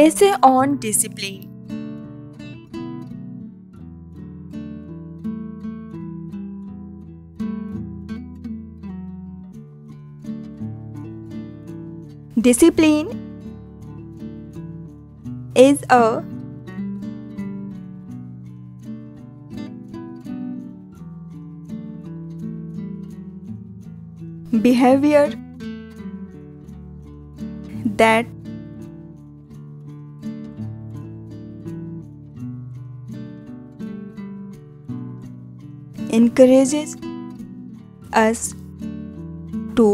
Essay on Discipline. Discipline is a behavior that encourages us to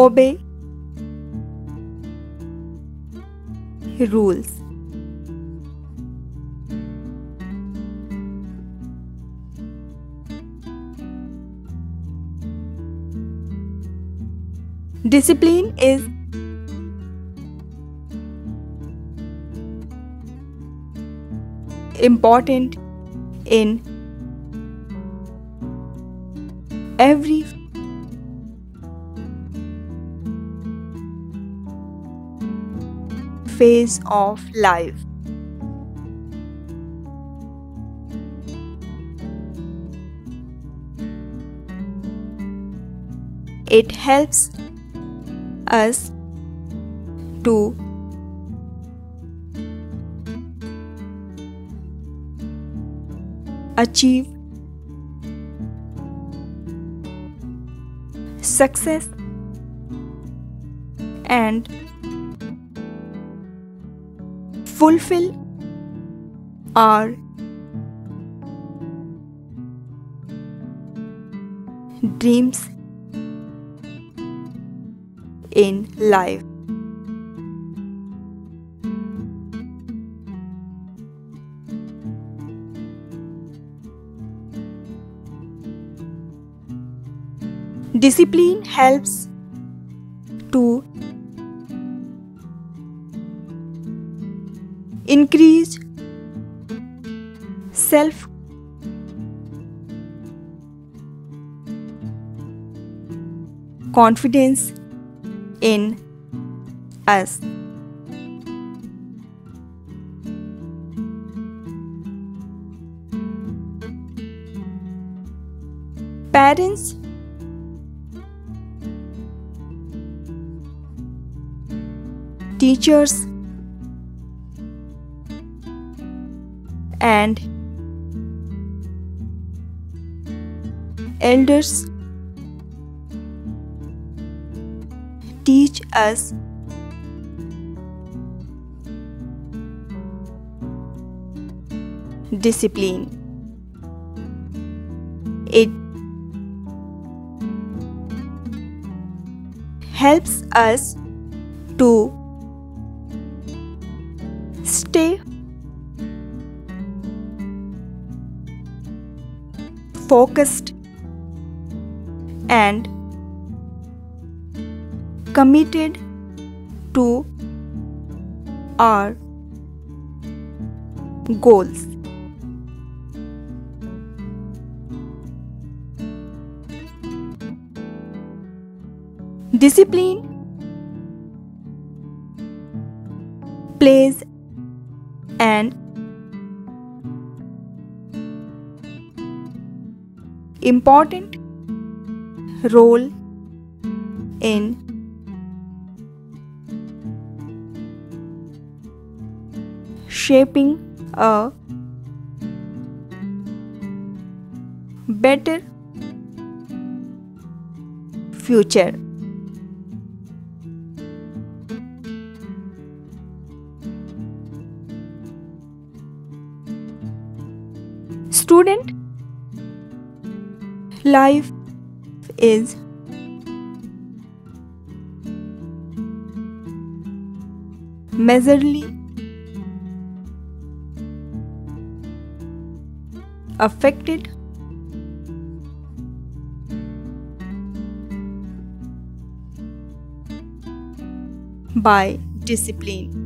obey rules. Discipline is important in every phase of life. It helps us to achieve success and fulfill our dreams in life. Discipline helps to increase self-confidence in us. Parents teachers and elders teach us discipline. It helps us to stay focused and committed to our goals. Discipline plays an important role in shaping a better future. Student life is measurably affected by discipline.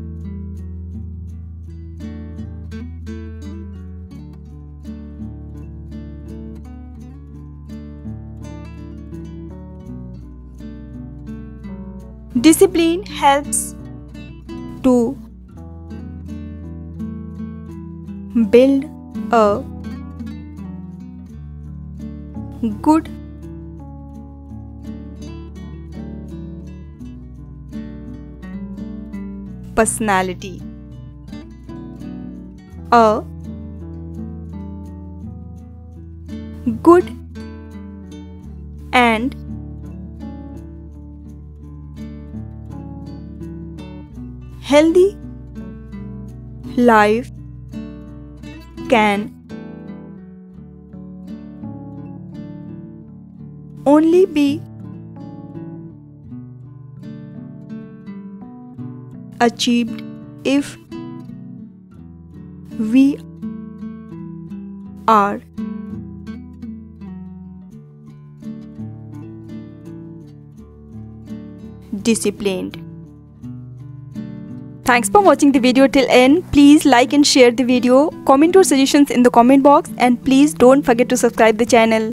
Discipline helps to build a good personality. A good and healthy life can only be achieved if we are disciplined. Thanks for watching the video till end. Please like and share the video, comment your suggestions in the comment box, and please don't forget to subscribe the channel.